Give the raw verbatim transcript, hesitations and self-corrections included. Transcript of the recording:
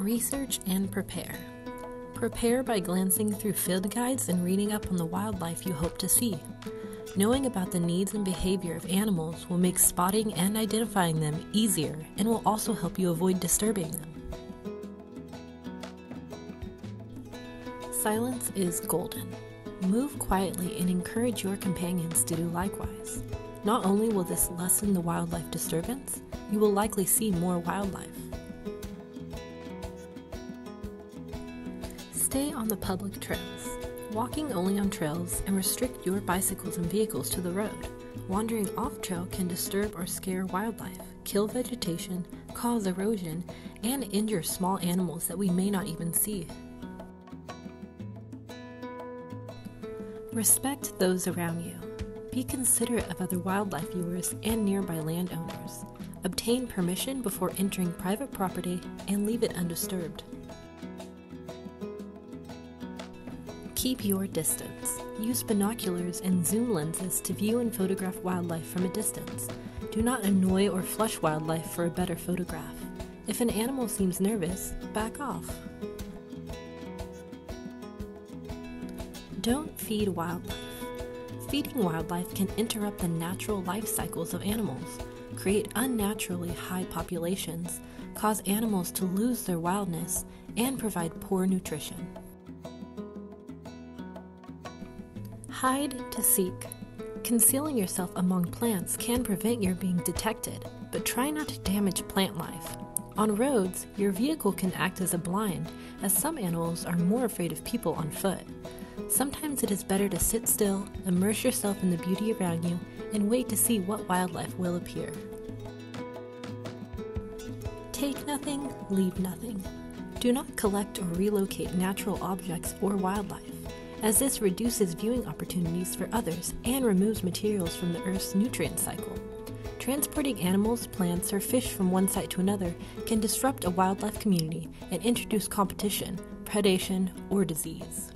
Research and prepare. Prepare by glancing through field guides and reading up on the wildlife you hope to see. Knowing about the needs and behavior of animals will make spotting and identifying them easier and will also help you avoid disturbing them. Silence is golden. Move quietly and encourage your companions to do likewise. Not only will this lessen the wildlife disturbance, you will likely see more wildlife. Stay on the public trails. Walking only on trails and restrict your bicycles and vehicles to the road. Wandering off trail can disturb or scare wildlife, kill vegetation, cause erosion, and injure small animals that we may not even see. Respect those around you. Be considerate of other wildlife viewers and nearby landowners. Obtain permission before entering private property and leave it undisturbed. Keep your distance. Use binoculars and zoom lenses to view and photograph wildlife from a distance. Do not annoy or flush wildlife for a better photograph. If an animal seems nervous, back off. Don't feed wildlife. Feeding wildlife can interrupt the natural life cycles of animals, create unnaturally high populations, cause animals to lose their wildness, and provide poor nutrition. Hide to seek. Concealing yourself among plants can prevent your being detected, but try not to damage plant life. On roads, your vehicle can act as a blind, as some animals are more afraid of people on foot. Sometimes it is better to sit still, immerse yourself in the beauty around you, and wait to see what wildlife will appear. Take nothing, leave nothing. Do not collect or relocate natural objects or wildlife, as this reduces viewing opportunities for others and removes materials from the Earth's nutrient cycle. Transporting animals, plants, or fish from one site to another can disrupt a wildlife community and introduce competition, predation, or disease.